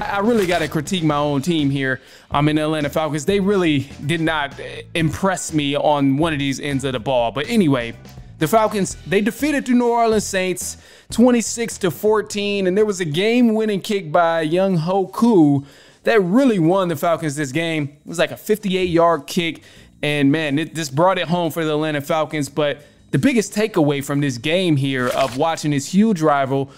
I really got to critique my own team here. I'm in the Atlanta Falcons. They really did not impress me on one of these ends of the ball. But anyway, the Falcons, they defeated the New Orleans Saints 26-14, and there was a game-winning kick by Younghoe Koo that really won the Falcons this game. It was like a 58-yard kick, and man, this brought it home for the Atlanta Falcons. But the biggest takeaway from this game here of watching this huge rival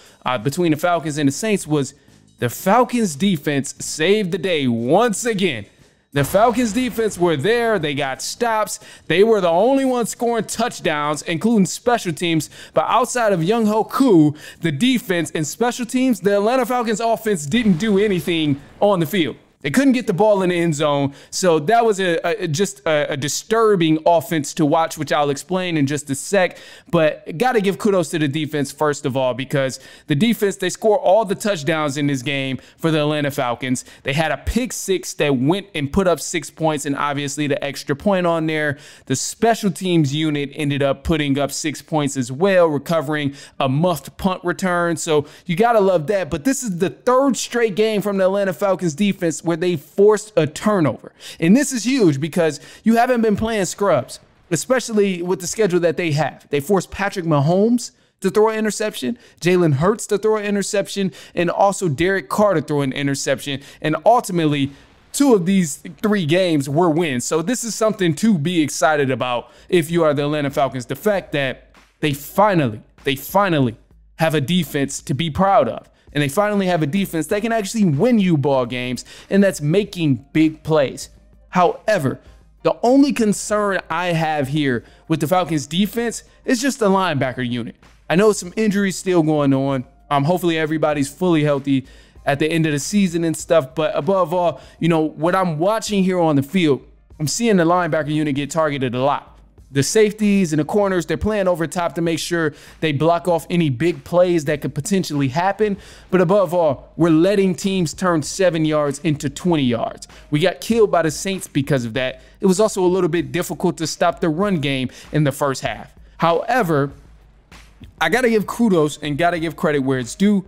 between the Falcons and the Saints was the Falcons defense saved the day once again. The Falcons defense were there. They got stops. They were the only ones scoring touchdowns, including special teams. But outside of Younghoe Koo, the defense and special teams, the Atlanta Falcons offense didn't do anything on the field. They couldn't get the ball in the end zone. So that was just a disturbing offense to watch, which I'll explain in just a sec. But got to give kudos to the defense, first of all, because the defense, they score all the touchdowns in this game for the Atlanta Falcons. They had a pick six that went and put up 6 points, and obviously the extra point on there. The special teams unit ended up putting up 6 points as well, recovering a muffed punt return. So you got to love that. But this is the third straight game from the Atlanta Falcons defense where they forced a turnover. And this is huge because you haven't been playing scrubs, especially with the schedule that they have. They forced Patrick Mahomes to throw an interception, Jalen Hurts to throw an interception, and also Derek Carr to throw an interception. And ultimately, two of these three games were wins. So this is something to be excited about if you are the Atlanta Falcons. The fact that they finally have a defense to be proud of. And they finally have a defense that can actually win you ball games, and that's making big plays. However, the only concern I have here with the Falcons defense is just the linebacker unit. I know some injuries still going on. Hopefully everybody's fully healthy at the end of the season and stuff. But above all, you know, what I'm watching here on the field, I'm seeing the linebacker unit get targeted a lot. The safeties and the corners, they're playing over top to make sure they block off any big plays that could potentially happen. But above all, we're letting teams turn 7 yards into 20 yards. We got killed by the Saints because of that. It was also a little bit difficult to stop the run game in the first half. However, I got to give kudos and got to give credit where it's due,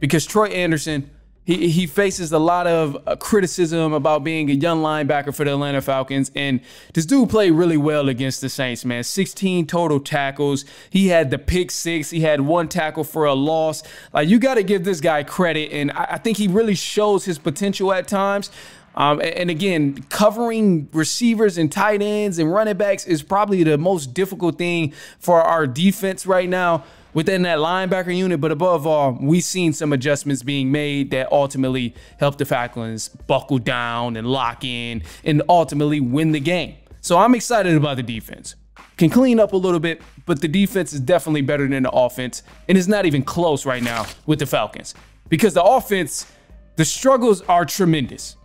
because Troy Anderson, he faces a lot of criticism about being a young linebacker for the Atlanta Falcons. And this dude played really well against the Saints, man. 16 total tackles. He had the pick six. He had one tackle for a loss. Like, you got to give this guy credit. And I think he really shows his potential at times. And again, covering receivers and tight ends and running backs is probably the most difficult thing for our defense right now within that linebacker unit. But above all, we've seen some adjustments being made that ultimately helped the Falcons buckle down and lock in and ultimately win the game. So I'm excited about the defense. Can clean up a little bit, but the defense is definitely better than the offense. And it's not even close right now with the Falcons, because the offense, the struggles are tremendous.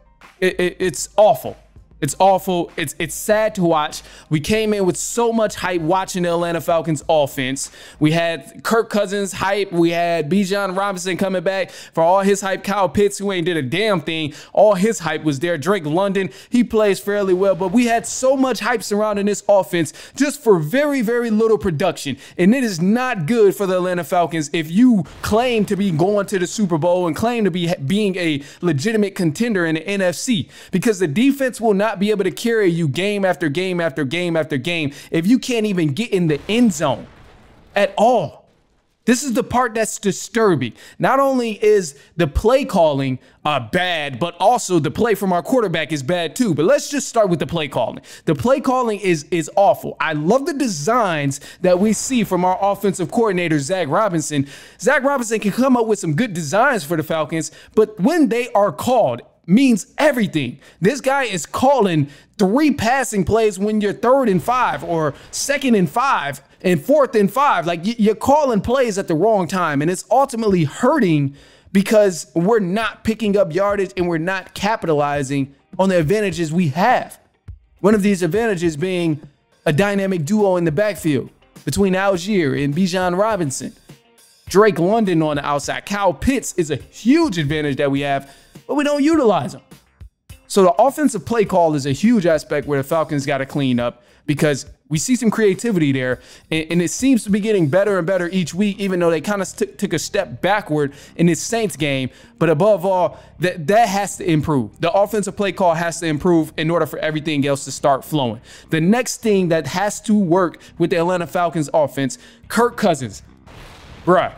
It's awful. It's awful. It's sad to watch. We came in with so much hype watching the Atlanta Falcons offense. We had Kirk Cousins hype. We had Bijan Robinson coming back for all his hype. Kyle Pitts, who ain't did a damn thing, all his hype was there. Drake London, he plays fairly well. But we had so much hype surrounding this offense just for very, very little production. And it is not good for the Atlanta Falcons if you claim to be going to the Super Bowl and claim to be being a legitimate contender in the NFC, because the defense will not be able to carry you game after game after game after game if you can't even get in the end zone at all. This is the part that's disturbing. Not only is the play calling bad, but also the play from our quarterback is bad too. But let's just start with the play calling. The play calling is awful. I love the designs that we see from our offensive coordinator, Zach Robinson. Zach Robinson can come up with some good designs for the Falcons, but when they are called, means everything. This guy is calling three passing plays when you're 3rd and 5 or 2nd and 5 and 4th and 5. Like, you're calling plays at the wrong time, and it's ultimately hurting because we're not picking up yardage and we're not capitalizing on the advantages we have. One of these advantages being a dynamic duo in the backfield between Algier and Bijan Robinson. Drake London on the outside. Kyle Pitts is a huge advantage that we have, but we don't utilize them. So the offensive play call is a huge aspect where the Falcons got to clean up, because we see some creativity there, and it seems to be getting better and better each week, even though they kind of took a step backward in this Saints game. But above all, that has to improve. The offensive play call has to improve in order for everything else to start flowing. The next thing that has to work with the Atlanta Falcons offense, Kirk Cousins. Bruh,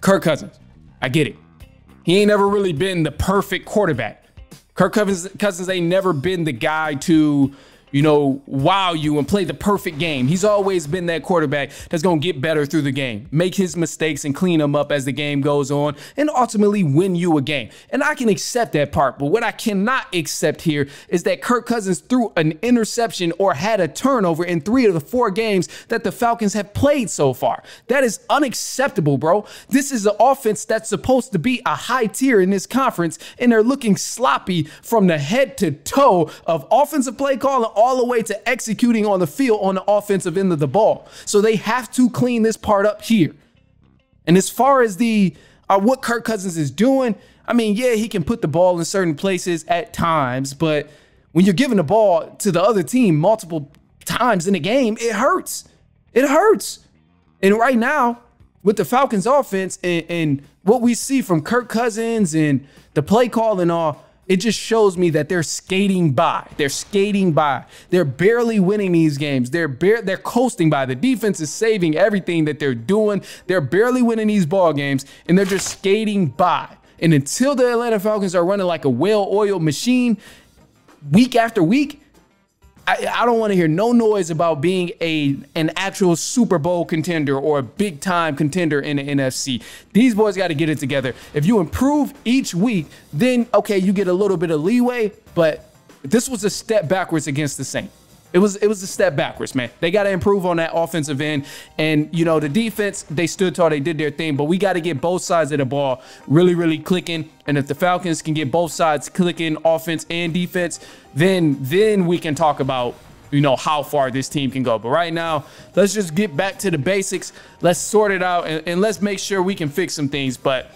Kirk Cousins, I get it. He ain't never really been the perfect quarterback. Kirk Cousins ain't never been the guy to, you know, wow you and play the perfect game. He's always been that quarterback that's going to get better through the game, make his mistakes and clean them up as the game goes on, and ultimately win you a game. And I can accept that part, but what I cannot accept here is that Kirk Cousins threw an interception or had a turnover in 3 of the 4 games that the Falcons have played so far. That is unacceptable, bro. This is an offense that's supposed to be a high tier in this conference, and they're looking sloppy from the head to toe of offensive play calling all the way to executing on the field on the offensive end of the ball. So they have to clean this part up here. And as far as the what Kirk Cousins is doing, I mean, yeah, he can put the ball in certain places at times, but when you're giving the ball to the other team multiple times in a game, it hurts. It hurts. And right now, with the Falcons offense and what we see from Kirk Cousins and the play call and all, it just shows me that they're skating by. They're skating by. They're barely winning these games. They're coasting by. The defense is saving everything that they're doing. They're barely winning these ball games, and they're just skating by. And until the Atlanta Falcons are running like a well-oiled machine week after week, I don't want to hear no noise about being an actual Super Bowl contender or a big-time contender in the NFC. These boys got to get it together. If you improve each week, then, okay, you get a little bit of leeway, but this was a step backwards against the Saints. It was a step backwards, man. They got to improve on that offensive end. And, you know, the defense, they stood tall. They did their thing. But we got to get both sides of the ball really, really clicking. And if the Falcons can get both sides clicking, offense and defense, then we can talk about, you know, how far this team can go. But right now, let's just get back to the basics. Let's sort it out, and let's make sure we can fix some things. But